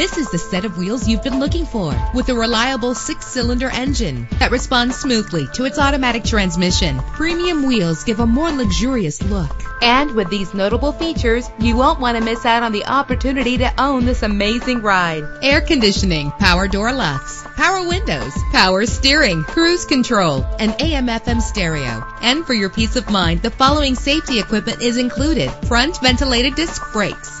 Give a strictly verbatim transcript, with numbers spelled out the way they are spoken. This is the set of wheels you've been looking for, with a reliable six-cylinder engine that responds smoothly to its automatic transmission. Premium wheels give a more luxurious look. And with these notable features, you won't want to miss out on the opportunity to own this amazing ride. Air conditioning, power door locks, power windows, power steering, cruise control, and A M F M stereo. And for your peace of mind, the following safety equipment is included: front ventilated disc brakes,